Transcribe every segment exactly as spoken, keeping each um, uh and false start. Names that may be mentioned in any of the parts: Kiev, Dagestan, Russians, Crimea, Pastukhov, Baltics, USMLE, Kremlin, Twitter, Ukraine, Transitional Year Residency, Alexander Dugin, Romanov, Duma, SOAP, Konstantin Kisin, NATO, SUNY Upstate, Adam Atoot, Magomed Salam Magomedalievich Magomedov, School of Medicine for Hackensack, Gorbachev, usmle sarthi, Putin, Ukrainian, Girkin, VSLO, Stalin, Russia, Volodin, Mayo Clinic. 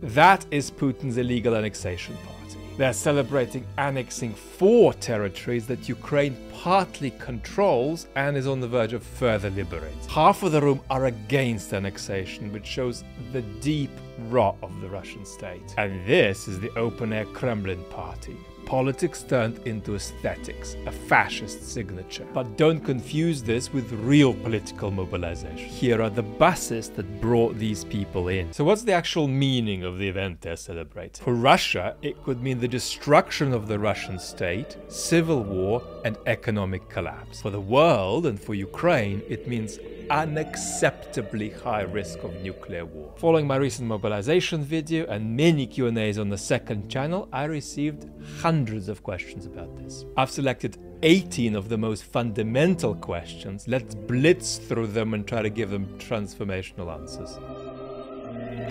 That is Putin's illegal annexation party. They're celebrating annexing four territories that Ukraine partly controls and is on the verge of further liberating. Half of the room are against annexation, which shows the deep rot of the Russian state. And this is the open-air Kremlin party. Politics turned into aesthetics, a fascist signature. But don't confuse this with real political mobilization. Here are the buses that brought these people in. So what's the actual meaning of the event they're celebrating? For Russia, it could mean the destruction of the Russian state, civil war, and economic collapse. For the world and for Ukraine, it means unacceptably high risk of nuclear war. Following my recent mobilization video and many Q and A's on the second channel, I received hundreds of questions about this. I've selected eighteen of the most fundamental questions. Let's blitz through them and try to give them transformational answers.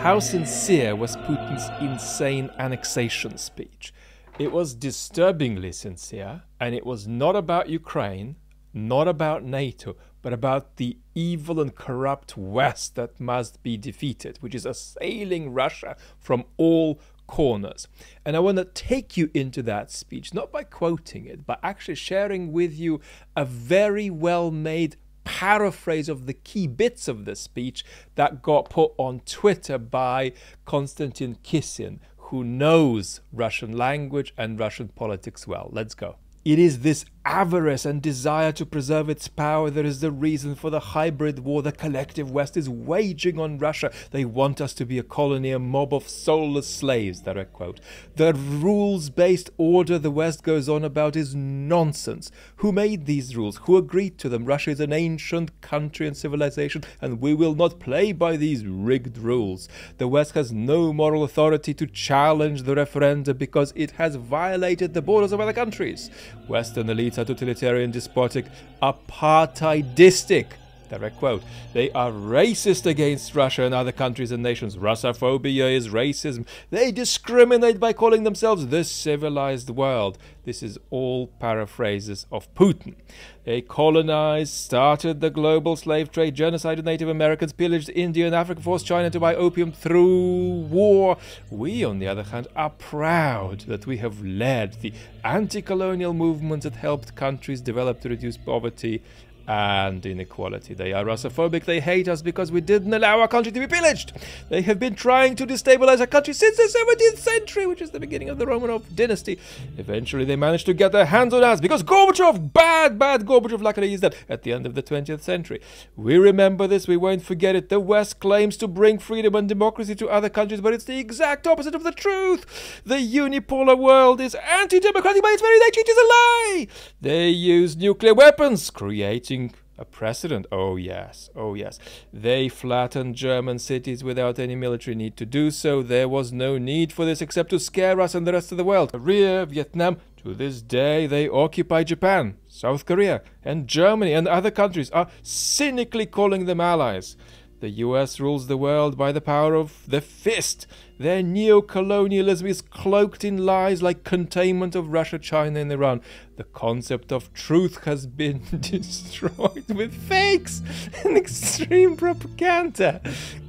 How sincere was Putin's insane annexation speech? It was disturbingly sincere, and it was not about Ukraine, not about NATO, but about the evil and corrupt West that must be defeated, which is assailing Russia from all corners. And I want to take you into that speech, not by quoting it, but actually sharing with you a very well-made paraphrase of the key bits of the speech that got put on Twitter by Konstantin Kisin, who knows Russian language and Russian politics well. Let's go. It is this avarice and desire to preserve its power that is the reason for the hybrid war the collective West is waging on Russia. They want us to be a colony, a mob of soulless slaves, direct quote. The rules-based order the West goes on about is nonsense. Who made these rules? Who agreed to them? Russia is an ancient country and civilization, and we will not play by these rigged rules. The West has no moral authority to challenge the referenda because it has violated the borders of other countries. Western elites are totalitarian, despotic, apartheidistic, direct quote. They are racist against Russia and other countries and nations. Russophobia is racism. They discriminate by calling themselves the civilized world. This is all paraphrases of Putin. They colonized, started the global slave trade, genocided Native Americans, pillaged India and Africa, forced China to buy opium through war. We, on the other hand, are proud that we have led the anti-colonial movements that helped countries develop to reduce poverty and inequality. They are Russophobic. They hate us because we didn't allow our country to be pillaged. They have been trying to destabilize our country since the seventeenth century, which is the beginning of the Romanov dynasty. Eventually, they managed to get their hands on us because Gorbachev, bad, bad Gorbachev, luckily he's dead, at the end of the twentieth century. We remember this. We won't forget it. The West claims to bring freedom and democracy to other countries, but it's the exact opposite of the truth. The unipolar world is anti-democratic by its very nature. It is a lie. They use nuclear weapons, creating a precedent. Oh yes, oh yes. They flattened German cities without any military need to do so. There was no need for this except to scare us and the rest of the world. Korea, Vietnam, to this day they occupy Japan, South Korea, and Germany and other countries are cynically calling them allies. The U S rules the world by the power of the fist. Their neo-colonialism is cloaked in lies like containment of Russia, China and Iran. The concept of truth has been destroyed with fakes and extreme propaganda.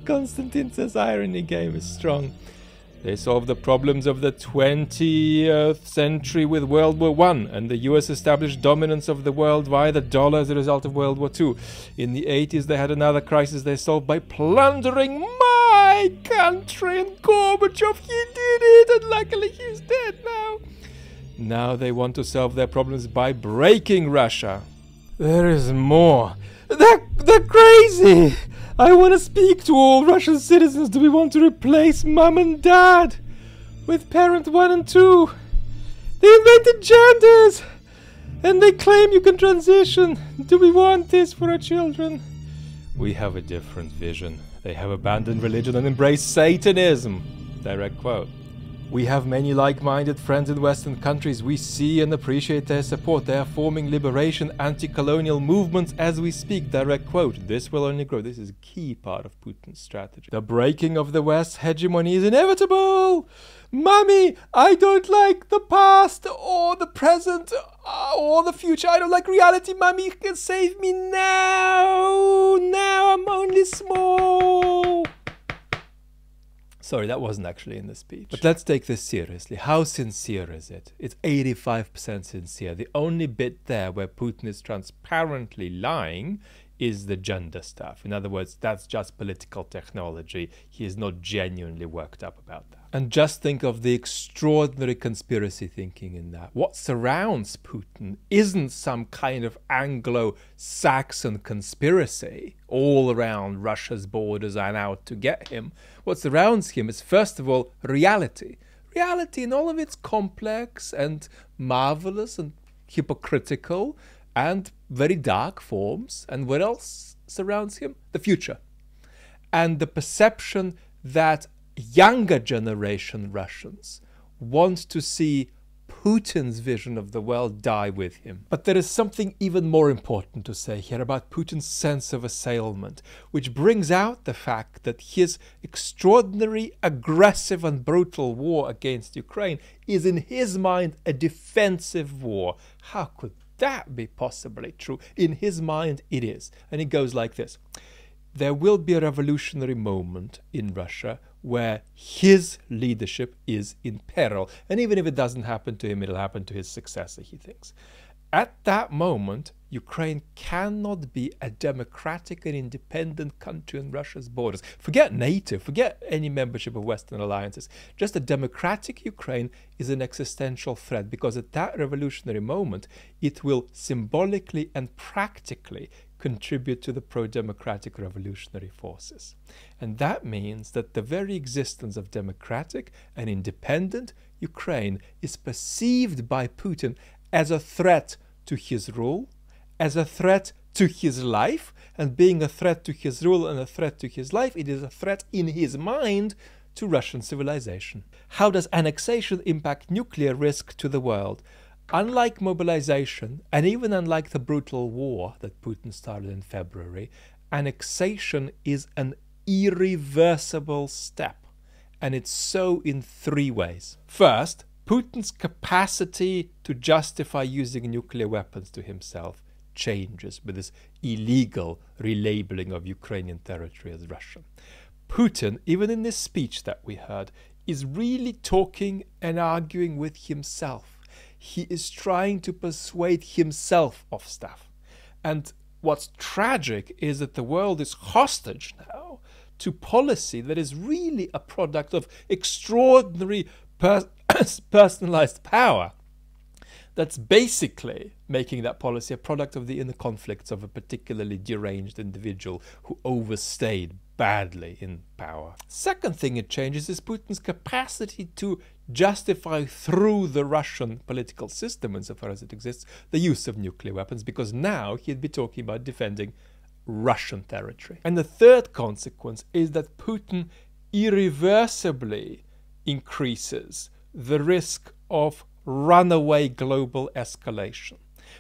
Konstantin says irony game is strong. They solved the problems of the twentieth century with World War One, and the U S established dominance of the world via the dollar as a result of World War Two. In the eighties, they had another crisis they solved by plundering my country, and Gorbachev, he did it, and luckily he's dead now. Now they want to solve their problems by breaking Russia. There is more. They're, they're crazy! I want to speak to all Russian citizens. Do we want to replace mum and dad with parent one and two? They invented genders! And they claim you can transition. Do we want this for our children? We have a different vision. They have abandoned religion and embraced Satanism. Direct quote. We have many like-minded friends in Western countries. We see and appreciate their support. They are forming liberation, anti-colonial movements as we speak. Direct quote. This will only grow. This is a key part of Putin's strategy. The breaking of the West's hegemony is inevitable. Mommy, I don't like the past or the present or the future. I don't like reality. Mommy, you can save me now. Now I'm only small. Sorry, that wasn't actually in the speech. But let's take this seriously. How sincere is it? It's eighty-five percent sincere. The only bit there where Putin is transparently lying is the gender stuff. In other words, that's just political technology. He is not genuinely worked up about that. And just think of the extraordinary conspiracy thinking in that. What surrounds Putin isn't some kind of Anglo-Saxon conspiracy. All around Russia's borders and out to get him. What surrounds him is, first of all, reality. Reality in all of its complex and marvelous and hypocritical and very dark forms. And what else surrounds him? The future. And the perception that younger generation Russians want to see Putin's vision of the world die with him. But there is something even more important to say here about Putin's sense of assailment, which brings out the fact that his extraordinary, aggressive and brutal war against Ukraine is, in his mind, a defensive war. How could that be possibly true? In his mind, it is. And it goes like this. There will be a revolutionary moment in Russia where his leadership is in peril. And even if it doesn't happen to him, it'll happen to his successor, he thinks. At that moment, Ukraine cannot be a democratic and independent country on Russia's borders. Forget NATO, forget any membership of Western alliances. Just a democratic Ukraine is an existential threat, because at that revolutionary moment, it will symbolically and practically contribute to the pro-democratic revolutionary forces. And that means that the very existence of democratic and independent Ukraine is perceived by Putin as a threat to his rule, as a threat to his life, and being a threat to his rule and a threat to his life, it is a threat in his mind to Russian civilization. How does annexation impact nuclear risk to the world? Unlike mobilization, and even unlike the brutal war that Putin started in February, annexation is an irreversible step, and it's so in three ways. First, Putin's capacity to justify using nuclear weapons to himself changes with this illegal relabeling of Ukrainian territory as Russian. Putin, even in this speech that we heard, is really talking and arguing with himself. He is trying to persuade himself of stuff. And what's tragic is that the world is hostage now to policy that is really a product of extraordinary per personalized power. That's basically making that policy a product of the inner conflicts of a particularly deranged individual who overstayed badly in power. Second thing it changes is Putin's capacity to justify through the Russian political system, insofar as it exists, the use of nuclear weapons, because now he'd be talking about defending Russian territory. And the third consequence is that Putin irreversibly increases the risk of runaway global escalation.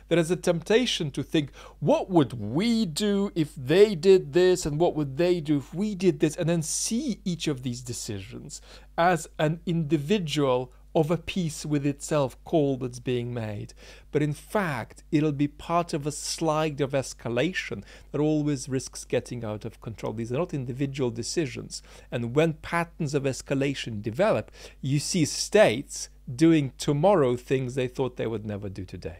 There is a temptation to think, what would we do if they did this, and what would they do if we did this, and then see each of these decisions as an individual of a piece with itself call that's being made. But in fact, it'll be part of a slide of escalation that always risks getting out of control. These are not individual decisions. And when patterns of escalation develop, you see states doing tomorrow things they thought they would never do today.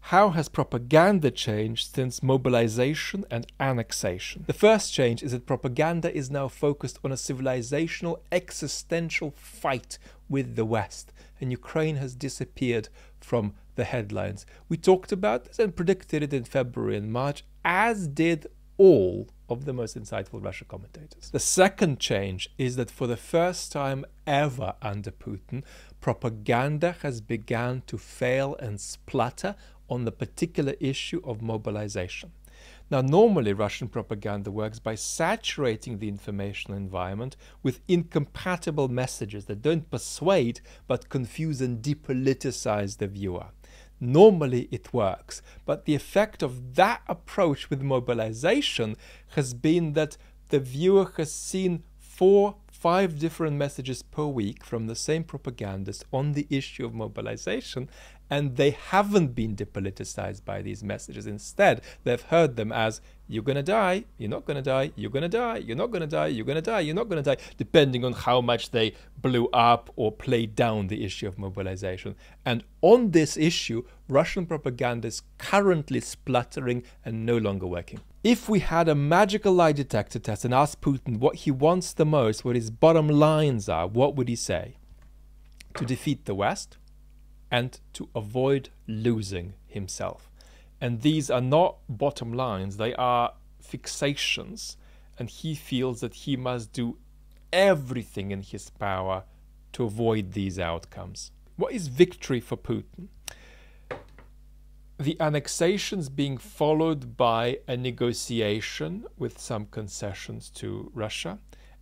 How has propaganda changed since mobilization and annexation? The first change is that propaganda is now focused on a civilizational, existential fight with the West, and Ukraine has disappeared from the headlines. We talked about this and predicted it in February and March, as did all of the most insightful Russia commentators. The second change is that for the first time ever under Putin, propaganda has begun to fail and splutter on the particular issue of mobilization. Now, normally Russian propaganda works by saturating the informational environment with incompatible messages that don't persuade but confuse and depoliticize the viewer. Normally it works, but the effect of that approach with mobilization has been that the viewer has seen four five different messages per week from the same propagandist on the issue of mobilization, and they haven't been depoliticized by these messages. Instead, they've heard them as, you're gonna die, you're not gonna die, you're gonna die, you're not gonna die, you're gonna die, you're not gonna die, depending on how much they blew up or played down the issue of mobilization. And on this issue, Russian propaganda is currently spluttering and no longer working. If we had a magical lie detector test and asked Putin what he wants the most, what his bottom lines are, what would he say? To defeat the West and to avoid losing himself. And these are not bottom lines, they are fixations, and he feels that he must do everything in his power to avoid these outcomes. What is victory for Putin? The annexations being followed by a negotiation with some concessions to Russia,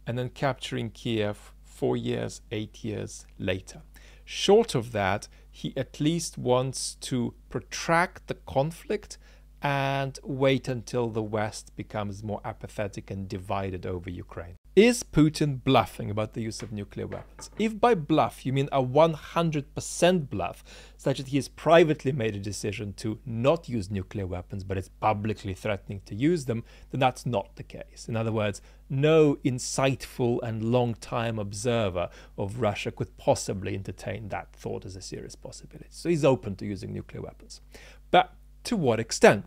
and then capturing Kiev four years, eight years later. Short of that, he at least wants to protract the conflict and wait until the West becomes more apathetic and divided over Ukraine. Is Putin bluffing about the use of nuclear weapons? If by bluff you mean a one hundred percent bluff, such that he has privately made a decision to not use nuclear weapons but is publicly threatening to use them, then that's not the case. In other words, no insightful and long-time observer of Russia could possibly entertain that thought as a serious possibility. So he's open to using nuclear weapons. But to what extent?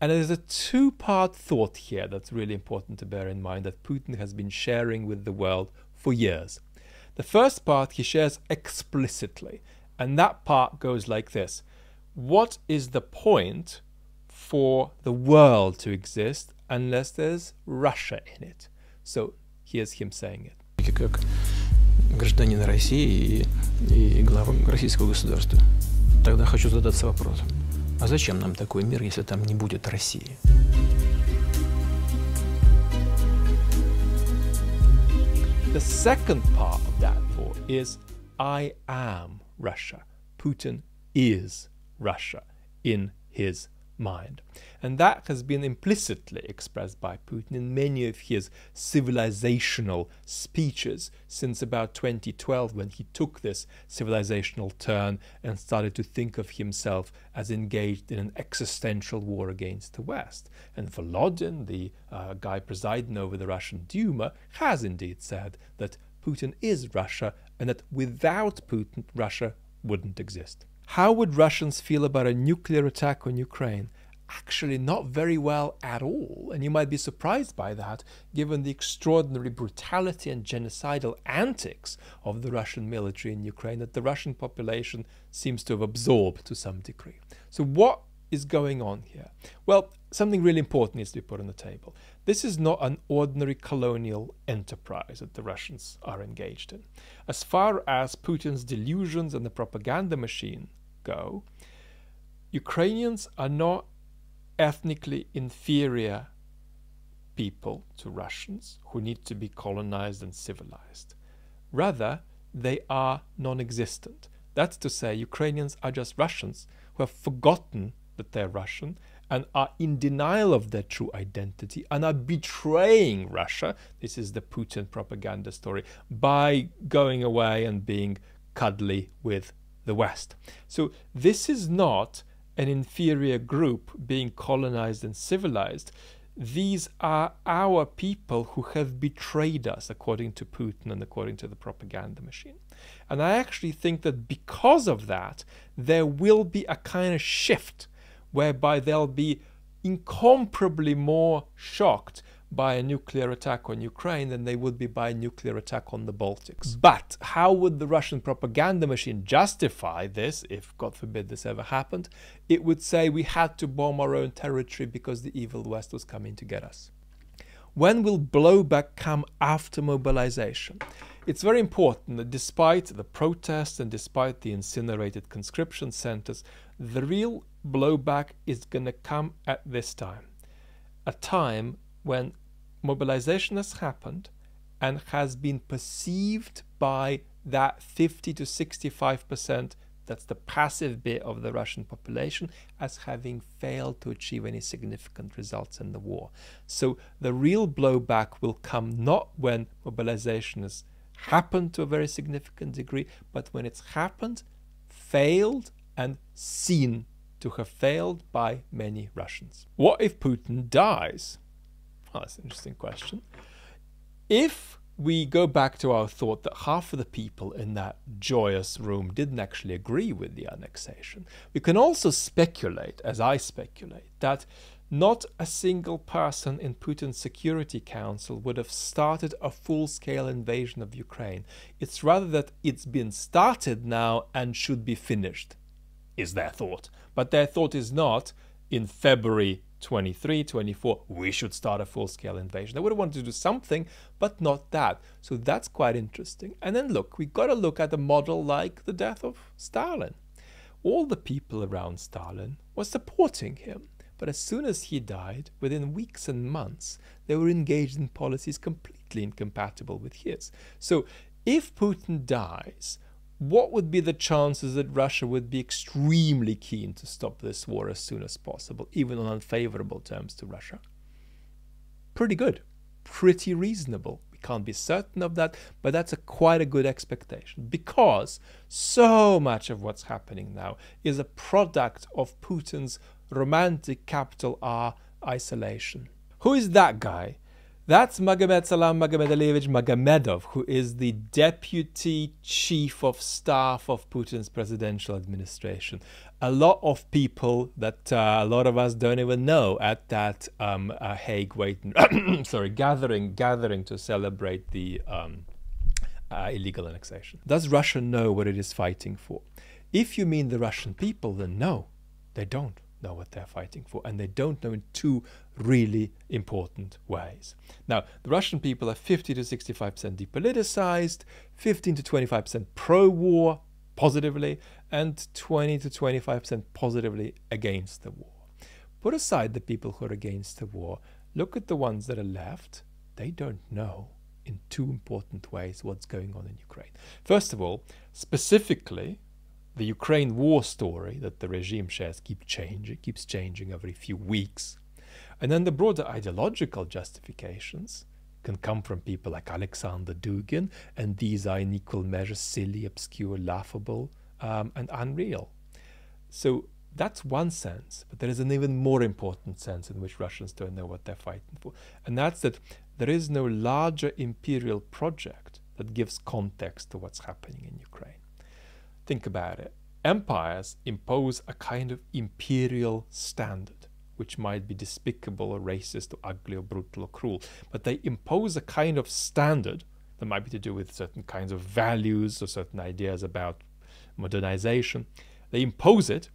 And there's a two-part thought here that's really important to bear in mind that Putin has been sharing with the world for years. The first part he shares explicitly, and that part goes like this. What is the point for the world to exist unless there's Russia in it? So here's him saying it. Как гражданин России и глава российского государства. Тогда хочу задаться вопросом. А зачем нам такой мир, если там не будет России? The second part of that thought is I am Russia. Putin is Russia in his mind. And that has been implicitly expressed by Putin in many of his civilizational speeches since about twenty twelve, when he took this civilizational turn and started to think of himself as engaged in an existential war against the West. And Volodin, the uh, guy presiding over the Russian Duma, has indeed said that Putin is Russia and that without Putin, Russia wouldn't exist. How would Russians feel about a nuclear attack on Ukraine? Actually, not very well at all. And you might be surprised by that, given the extraordinary brutality and genocidal antics of the Russian military in Ukraine that the Russian population seems to have absorbed to some degree. So what is going on here? Well, something really important needs to be put on the table. This is not an ordinary colonial enterprise that the Russians are engaged in. As far as Putin's delusions and the propaganda machine go, Ukrainians are not ethnically inferior people to Russians who need to be colonized and civilized. Rather, they are non-existent. That's to say, Ukrainians are just Russians who have forgotten that they're Russian and are in denial of their true identity and are betraying Russia. This is the Putin propaganda story, by going away and being cuddly with the West. So this is not an inferior group being colonized and civilized. These are our people who have betrayed us, according to Putin and according to the propaganda machine. And I actually think that because of that, there will be a kind of shift whereby they'll be incomparably more shocked by a nuclear attack on Ukraine than they would be by a nuclear attack on the Baltics. But how would the Russian propaganda machine justify this, if, God forbid, this ever happened? It would say we had to bomb our own territory because the evil West was coming to get us. When will blowback come after mobilization? It's very important that despite the protests and despite the incinerated conscription centers, the real blowback is going to come at this time. A time when mobilization has happened and has been perceived by that fifty to sixty-five percent, that's the passive bit of the Russian population, as having failed to achieve any significant results in the war. So the real blowback will come not when mobilization has happened to a very significant degree, but when it's happened, failed and seen to have failed by many Russians. What if Putin dies? Well, that's an interesting question. If we go back to our thought that half of the people in that joyous room didn't actually agree with the annexation, we can also speculate, as I speculate, that not a single person in Putin's Security Council would have started a full-scale invasion of Ukraine. It's rather that it's been started now and should be finished, is their thought. But their thought is not, in February twenty-three, twenty-four, we should start a full-scale invasion. They would have wanted to do something, but not that. So that's quite interesting. And then look, we've got to look at a model like the death of Stalin. All the people around Stalin were supporting him. But as soon as he died, within weeks and months, they were engaged in policies completely incompatible with his. So if Putin dies, what would be the chances that Russia would be extremely keen to stop this war as soon as possible, even on unfavorable terms to Russia? Pretty good, pretty reasonable. We can't be certain of that, but that's a quite a good expectation, because so much of what's happening now is a product of Putin's romantic capital R isolation. Who is that guy? That's Magomed Salam Magomedalievich Magomedov, who is the deputy chief of staff of Putin's presidential administration. A lot of people that uh, a lot of us don't even know at that um, uh, Hague waiting, sorry, gathering, gathering to celebrate the um, uh, illegal annexation. Does Russia know what it is fighting for? If you mean the Russian people, then no, they don't know what they're fighting for, and they don't know in two really important ways. Now, the Russian people are fifty to sixty-five percent depoliticized, fifteen to twenty-five percent pro-war positively, and twenty to twenty-five percent positively against the war. Put aside the people who are against the war, look at the ones that are left. They don't know in two important ways what's going on in Ukraine. First of all, specifically, the Ukraine war story that the regime shares keep changing, keeps changing every few weeks. And then the broader ideological justifications can come from people like Alexander Dugin, and these are in equal measure silly, obscure, laughable, um, and unreal. So that's one sense, but there is an even more important sense in which Russians don't know what they're fighting for. And that's that there is no larger imperial project that gives context to what's happening in Ukraine. Think about it. Empires impose a kind of imperial standard, which might be despicable or racist or ugly or brutal or cruel, but they impose a kind of standard that might be to do with certain kinds of values or certain ideas about modernization. They impose it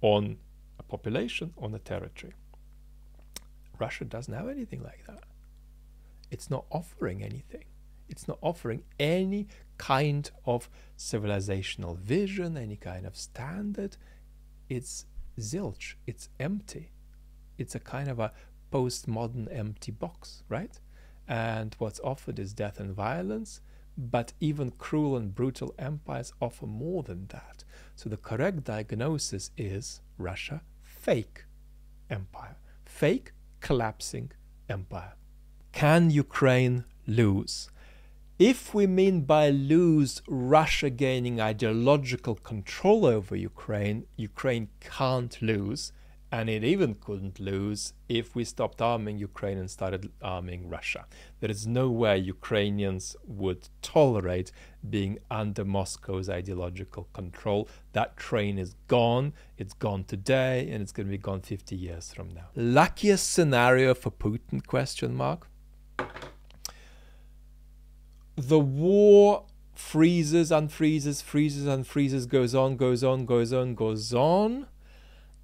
on a population, on a territory. Russia doesn't have anything like that. It's not offering anything. It's not offering any kind of civilizational vision, any kind of standard. It's zilch, it's empty. It's a kind of a postmodern empty box, right? And what's offered is death and violence, but even cruel and brutal empires offer more than that. So the correct diagnosis is Russia, fake empire, fake collapsing empire. Can Ukraine lose? If we mean by lose Russia gaining ideological control over Ukraine, Ukraine can't lose, and it even couldn't lose if we stopped arming Ukraine and started arming Russia. There is no way Ukrainians would tolerate being under Moscow's ideological control. That train is gone, it's gone today, and it's going to be gone fifty years from now. Luckiest scenario for Putin, question mark? The war freezes, unfreezes, freezes, unfreezes, goes on, goes on, goes on, goes on.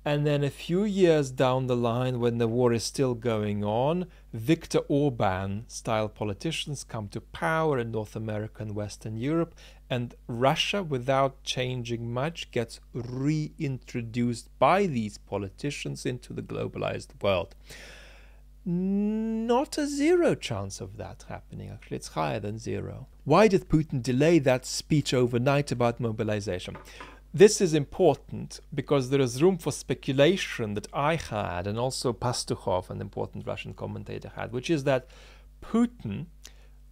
And then a few years down the line, when the war is still going on, Viktor Orban-style politicians come to power in North America and Western Europe, and Russia, without changing much, gets reintroduced by these politicians into the globalized world. Not a zero chance of that happening, actually. It's higher than zero. Why did Putin delay that speech overnight about mobilization? This is important because there is room for speculation that I had, and also Pastukhov, an important Russian commentator, had, which is that Putin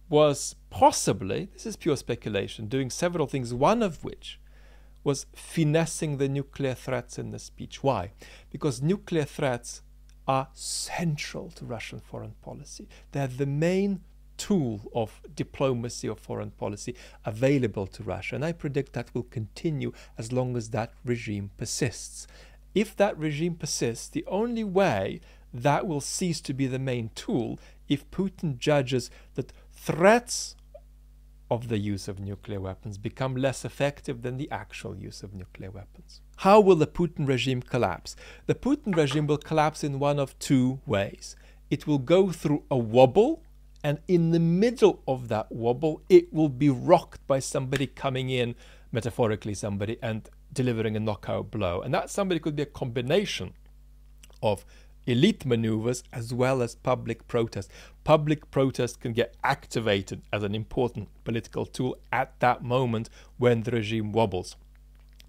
was possibly, this is pure speculation, doing several things, one of which was finessing the nuclear threats in the speech. Why? Because nuclear threats are central to Russian foreign policy. They're the main tool of diplomacy or foreign policy available to Russia. And I predict that will continue as long as that regime persists. If that regime persists, the only way that will cease to be the main tool if Putin judges that threats of the use of nuclear weapons become less effective than the actual use of nuclear weapons. How will the Putin regime collapse? The Putin regime will collapse in one of two ways. It will go through a wobble, and in the middle of that wobble, it will be rocked by somebody coming in, metaphorically somebody, and delivering a knockout blow. And that somebody could be a combination of elite maneuvers as well as public protest. Public protest can get activated as an important political tool at that moment when the regime wobbles.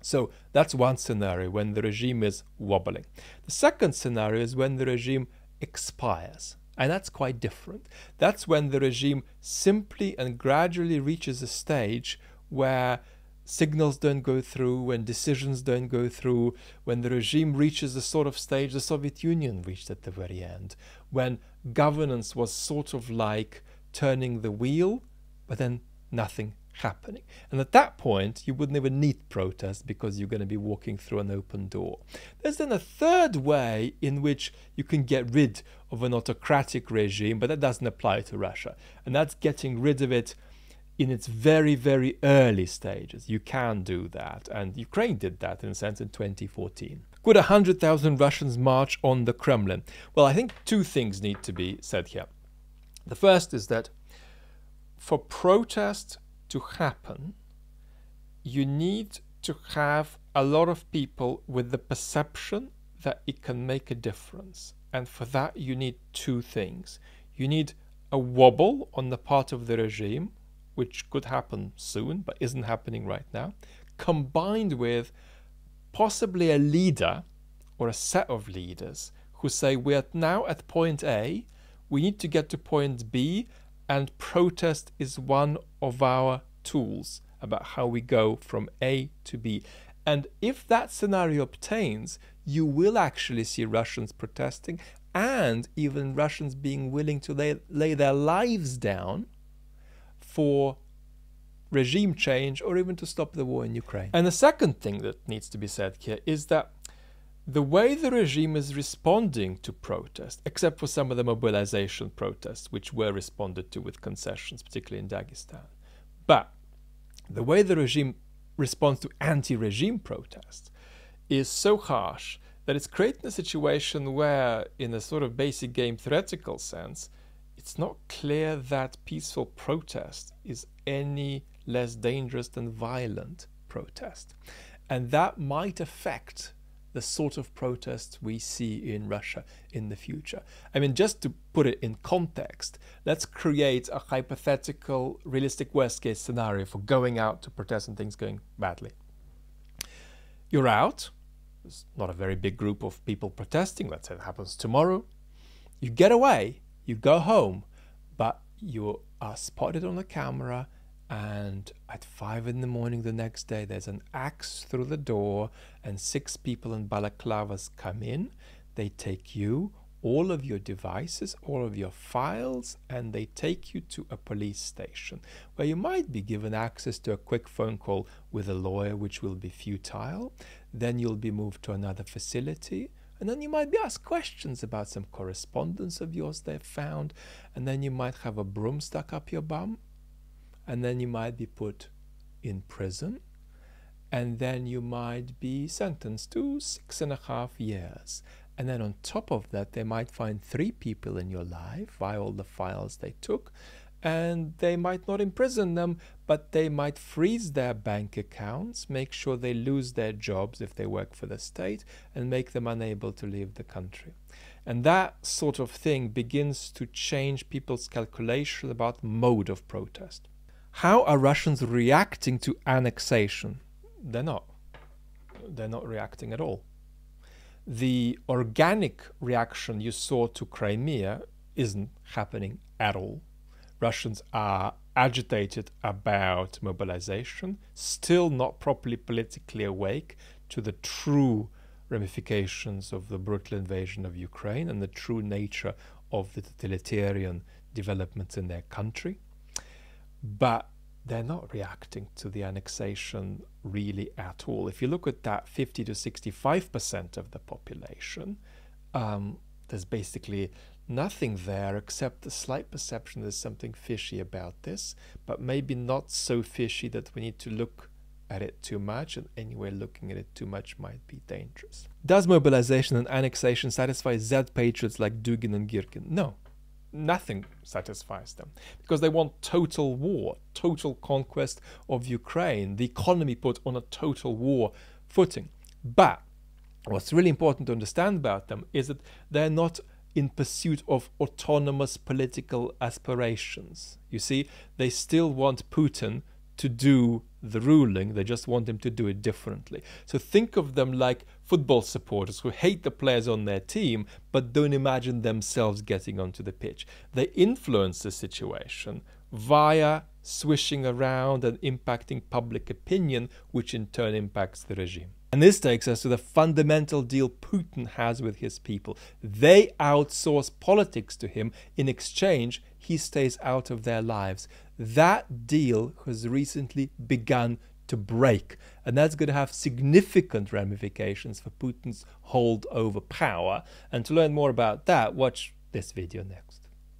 So that's one scenario, when the regime is wobbling. The second scenario is when the regime expires. And that's quite different. That's when the regime simply and gradually reaches a stage where signals don't go through, when decisions don't go through, when the regime reaches the sort of stage the Soviet Union reached at the very end, when governance was sort of like turning the wheel, but then nothing happening. And at that point, you wouldn't even need protest because you're going to be walking through an open door. There's then a third way in which you can get rid of an autocratic regime, but that doesn't apply to Russia. And that's getting rid of it in its very, very early stages. You can do that, and Ukraine did that in a sense in twenty fourteen. Could one hundred thousand Russians march on the Kremlin? Well, I think two things need to be said here. The first is that for protest to happen, you need to have a lot of people with the perception that it can make a difference. And for that, you need two things. You need a wobble on the part of the regime, which could happen soon, but isn't happening right now, combined with possibly a leader or a set of leaders who say, we're now at point A, we need to get to point B, and protest is one of our tools about how we go from A to B. And if that scenario obtains, you will actually see Russians protesting, and even Russians being willing to lay, lay their lives down for regime change or even to stop the war in Ukraine. And the second thing that needs to be said here is that the way the regime is responding to protest, except for some of the mobilization protests, which were responded to with concessions, particularly in Dagestan, but the way the regime responds to anti-regime protests is so harsh that it's creating a situation where, in a sort of basic game theoretical sense, it's not clear that peaceful protest is any less dangerous than violent protest. And that might affect the sort of protests we see in Russia in the future. I mean, just to put it in context, let's create a hypothetical, realistic worst-case scenario for going out to protest and things going badly. You're out. There's not a very big group of people protesting. Let's say it happens tomorrow. You get away. You go home, but you are spotted on the camera, and at five in the morning the next day there's an axe through the door and six people in balaclavas come in. They take you, all of your devices, all of your files, and they take you to a police station where you might be given access to a quick phone call with a lawyer, which will be futile. Then you'll be moved to another facility. And then you might be asked questions about some correspondence of yours they've found. And then you might have a broom stuck up your bum. And then you might be put in prison. And then you might be sentenced to six and a half years. And then on top of that, they might find three people in your life via all the files they took. And they might not imprison them, but they might freeze their bank accounts, make sure they lose their jobs if they work for the state, and make them unable to leave the country. And that sort of thing begins to change people's calculation about mode of protest. How are Russians reacting to annexation? They're not. They're not reacting at all. The organic reaction you saw to Crimea isn't happening at all. Russians are agitated about mobilization, still not properly politically awake to the true ramifications of the brutal invasion of Ukraine and the true nature of the totalitarian developments in their country. But they're not reacting to the annexation really at all. If you look at that fifty to sixty-five percent of the population, um, there's basically nothing there except the slight perception there's something fishy about this, but maybe not so fishy that we need to look at it too much, and anyway looking at it too much might be dangerous. Does mobilization and annexation satisfy Z patriots like Dugin and Girkin? No, nothing satisfies them, because they want total war, total conquest of Ukraine, the economy put on a total war footing. But what's really important to understand about them is that they're not in pursuit of autonomous political aspirations. You see, they still want Putin to do the ruling, they just want him to do it differently. So think of them like football supporters who hate the players on their team but don't imagine themselves getting onto the pitch. They influence the situation via swishing around and impacting public opinion, which in turn impacts the regime. And this takes us to the fundamental deal Putin has with his people. They outsource politics to him. In exchange, he stays out of their lives. That deal has recently begun to break, and that's going to have significant ramifications for Putin's hold over power. And to learn more about that, watch this video next.